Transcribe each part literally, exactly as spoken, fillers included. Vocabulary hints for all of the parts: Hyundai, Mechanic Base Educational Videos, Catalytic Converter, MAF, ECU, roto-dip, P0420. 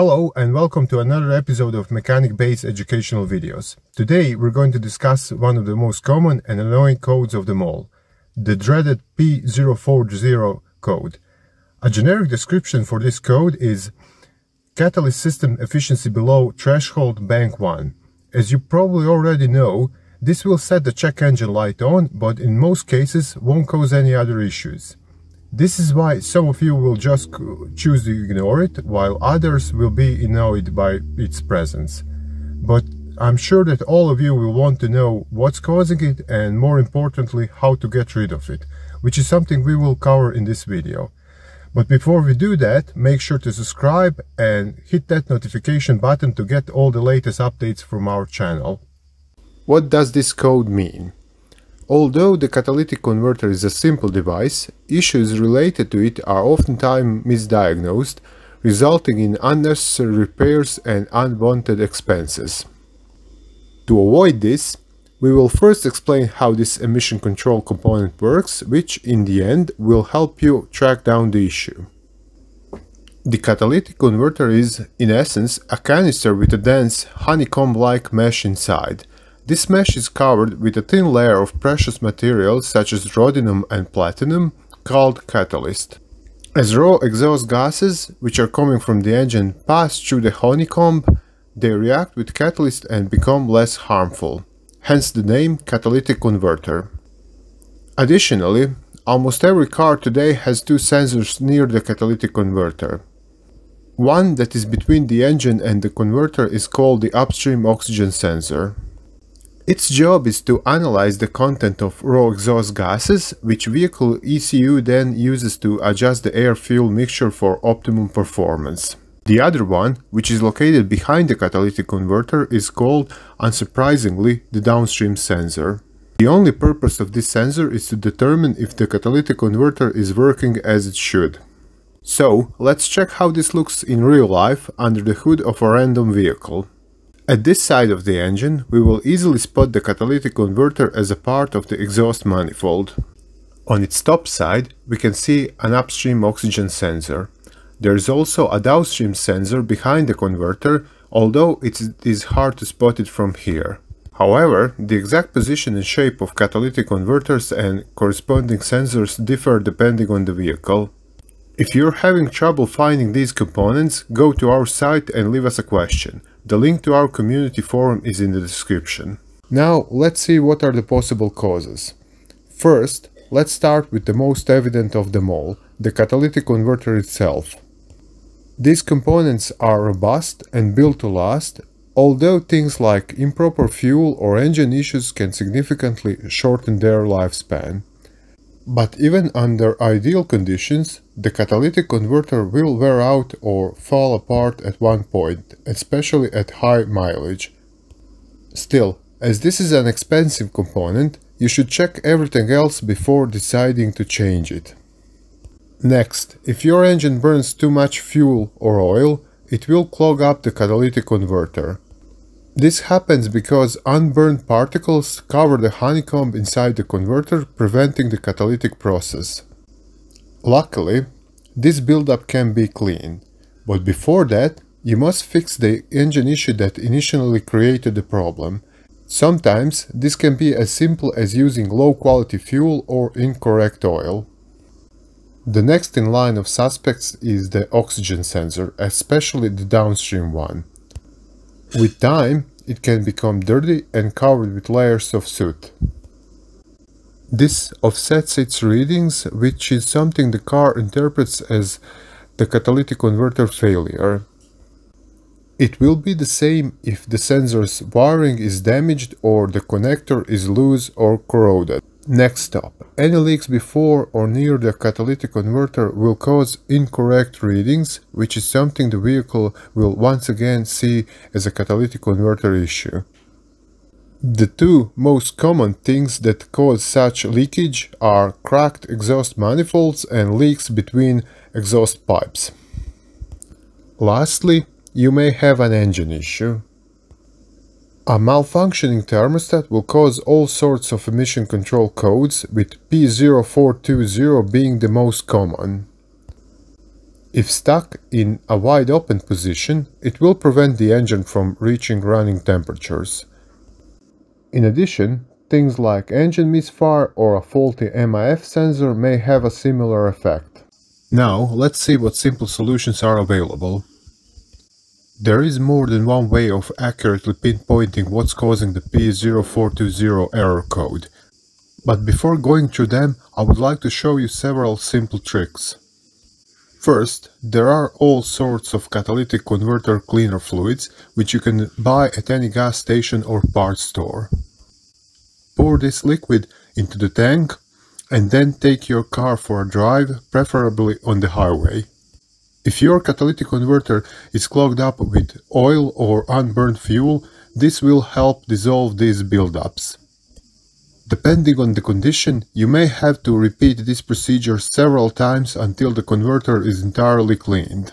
Hello and welcome to another episode of Mechanic Base Educational Videos. Today we're going to discuss one of the most common and annoying codes of them all, the dreaded P zero four zero code. A generic description for this code is catalyst system efficiency below threshold bank one. As you probably already know, this will set the check engine light on, but in most cases won't cause any other issues. This is why some of you will just choose to ignore it, while others will be annoyed by its presence. But I'm sure that all of you will want to know what's causing it and, more importantly, how to get rid of it, which is something we will cover in this video. But before we do that, make sure to subscribe and hit that notification button to get all the latest updates from our channel. What does this code mean? Although the catalytic converter is a simple device, issues related to it are oftentimes misdiagnosed, resulting in unnecessary repairs and unwanted expenses. To avoid this, we will first explain how this emission control component works, which in the end will help you track down the issue. The catalytic converter is, in essence, a canister with a dense, honeycomb-like mesh inside. This mesh is covered with a thin layer of precious materials such as rhodium and platinum, called catalyst. As raw exhaust gases, which are coming from the engine, pass through the honeycomb, they react with catalyst and become less harmful, hence the name catalytic converter. Additionally, almost every car today has two sensors near the catalytic converter. One that is between the engine and the converter is called the upstream oxygen sensor. Its job is to analyze the content of raw exhaust gases, which vehicle E C U then uses to adjust the air-fuel mixture for optimum performance. The other one, which is located behind the catalytic converter, is called, unsurprisingly, the downstream sensor. The only purpose of this sensor is to determine if the catalytic converter is working as it should. So, let's check how this looks in real life under the hood of a random vehicle. At this side of the engine, we will easily spot the catalytic converter as a part of the exhaust manifold. On its top side, we can see an upstream oxygen sensor. There is also a downstream sensor behind the converter, although it is hard to spot it from here. However, the exact position and shape of catalytic converters and corresponding sensors differ depending on the vehicle. If you're having trouble finding these components, go to our site and leave us a question. The link to our community forum is in the description. Now, let's see what are the possible causes. First, let's start with the most evident of them all, the catalytic converter itself. These components are robust and built to last, although things like improper fuel or engine issues can significantly shorten their lifespan. But even under ideal conditions, the catalytic converter will wear out or fall apart at one point, especially at high mileage. Still, as this is an expensive component, you should check everything else before deciding to change it. Next, if your engine burns too much fuel or oil, it will clog up the catalytic converter. This happens because unburned particles cover the honeycomb inside the converter, preventing the catalytic process. Luckily, this buildup can be cleaned, but before that, you must fix the engine issue that initially created the problem. Sometimes this can be as simple as using low-quality fuel or incorrect oil. The next in line of suspects is the oxygen sensor, especially the downstream one. With time, it can become dirty and covered with layers of soot. This offsets its readings, which is something the car interprets as the catalytic converter failure. It will be the same if the sensor's wiring is damaged or the connector is loose or corroded. Next stop. Any leaks before or near the catalytic converter will cause incorrect readings, which is something the vehicle will once again see as a catalytic converter issue. The two most common things that cause such leakage are cracked exhaust manifolds and leaks between exhaust pipes. Lastly, you may have an engine issue. A malfunctioning thermostat will cause all sorts of emission control codes, with P zero four two zero being the most common. If stuck in a wide open position, it will prevent the engine from reaching running temperatures. In addition, things like engine misfire or a faulty M A F sensor may have a similar effect. Now, let's see what simple solutions are available. There is more than one way of accurately pinpointing what's causing the P zero four two zero error code. But before going through them, I would like to show you several simple tricks. First, there are all sorts of catalytic converter cleaner fluids, which you can buy at any gas station or parts store. Pour this liquid into the tank and then take your car for a drive, preferably on the highway. If your catalytic converter is clogged up with oil or unburned fuel, this will help dissolve these buildups. Depending on the condition, you may have to repeat this procedure several times until the converter is entirely cleaned.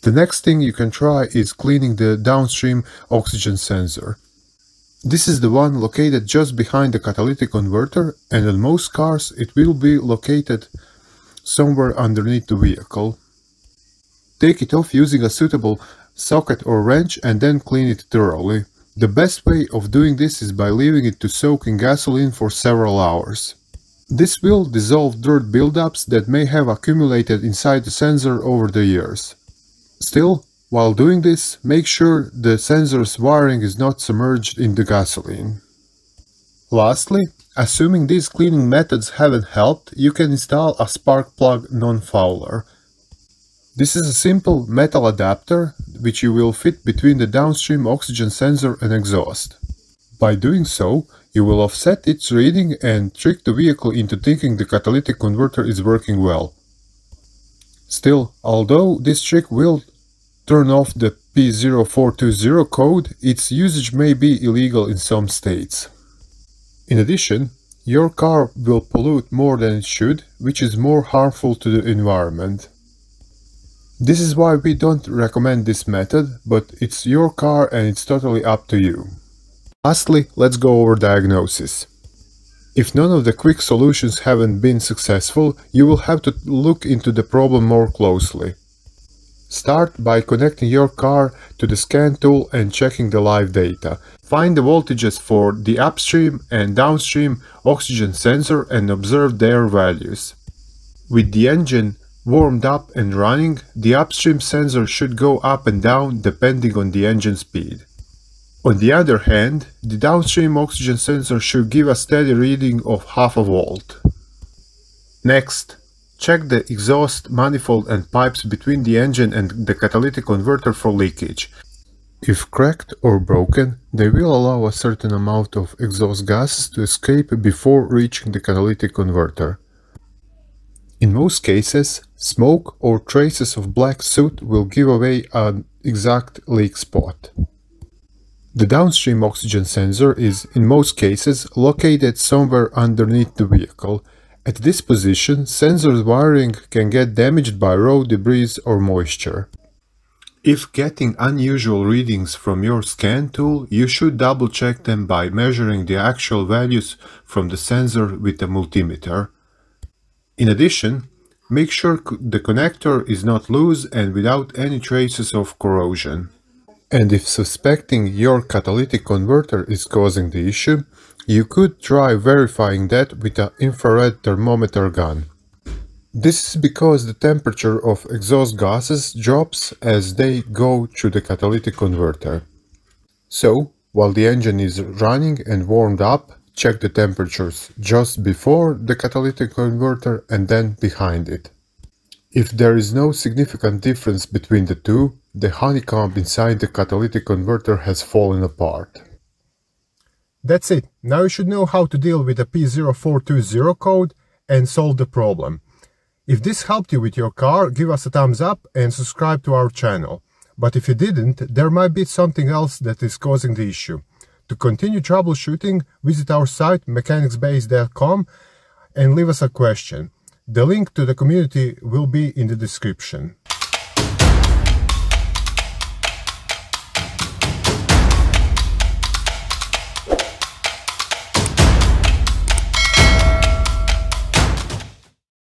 The next thing you can try is cleaning the downstream oxygen sensor. This is the one located just behind the catalytic converter, and on most cars it will be located somewhere underneath the vehicle. Take it off using a suitable socket or wrench and then clean it thoroughly. The best way of doing this is by leaving it to soak in gasoline for several hours. This will dissolve dirt buildups that may have accumulated inside the sensor over the years. Still, while doing this, make sure the sensor's wiring is not submerged in the gasoline. Lastly, assuming these cleaning methods haven't helped, you can install a spark plug non-fouler. This is a simple metal adapter which you will fit between the downstream oxygen sensor and exhaust. By doing so, you will offset its reading and trick the vehicle into thinking the catalytic converter is working well. Still, although this trick will turn off the P zero four two zero code, its usage may be illegal in some states. In addition, your car will pollute more than it should, which is more harmful to the environment. This is why we don't recommend this method, but it's your car and it's totally up to you. Lastly, let's go over diagnosis. If none of the quick solutions haven't been successful, you will have to look into the problem more closely. Start by connecting your car to the scan tool and checking the live data. Find the voltages for the upstream and downstream oxygen sensor and observe their values. With the engine warmed up and running, the upstream sensor should go up and down depending on the engine speed. On the other hand, the downstream oxygen sensor should give a steady reading of half a volt. Next, check the exhaust manifold and pipes between the engine and the catalytic converter for leakage. If cracked or broken, they will allow a certain amount of exhaust gases to escape before reaching the catalytic converter. In most cases, smoke or traces of black soot will give away an exact leak spot. The downstream oxygen sensor is, in most cases, located somewhere underneath the vehicle. At this position, sensor wiring can get damaged by road debris or moisture. If getting unusual readings from your scan tool, you should double-check them by measuring the actual values from the sensor with a multimeter. In addition, make sure the connector is not loose and without any traces of corrosion. And if suspecting your catalytic converter is causing the issue, you could try verifying that with an infrared thermometer gun. This is because the temperature of exhaust gases drops as they go through the catalytic converter. So, while the engine is running and warmed up, check the temperatures just before the catalytic converter and then behind it. If there is no significant difference between the two, the honeycomb inside the catalytic converter has fallen apart. That's it. Now you should know how to deal with the P zero four two zero code and solve the problem. If this helped you with your car, give us a thumbs up and subscribe to our channel. But if you didn't, there might be something else that is causing the issue. To continue troubleshooting, visit our site mechanics base dot com and leave us a question. The link to the community will be in the description.